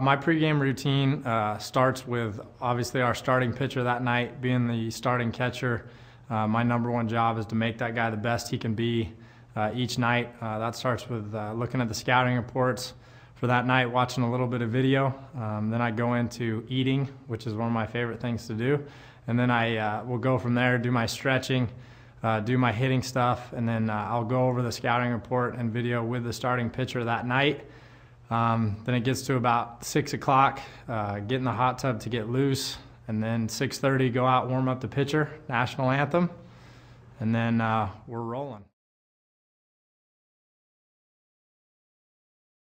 My pregame routine starts with obviously our starting pitcher that night, being the starting catcher. My number one job is to make that guy the best he can be each night. That starts with looking at the scouting reports for that night, watching a little bit of video. Then I go into eating, which is one of my favorite things to do. And then I will go from there, do my stretching, do my hitting stuff, and then I'll go over the scouting report and video with the starting pitcher that night. Then it gets to about 6 o'clock, get in the hot tub to get loose, and then 6:30, go out, warm up the pitcher, national anthem, and then we're rolling.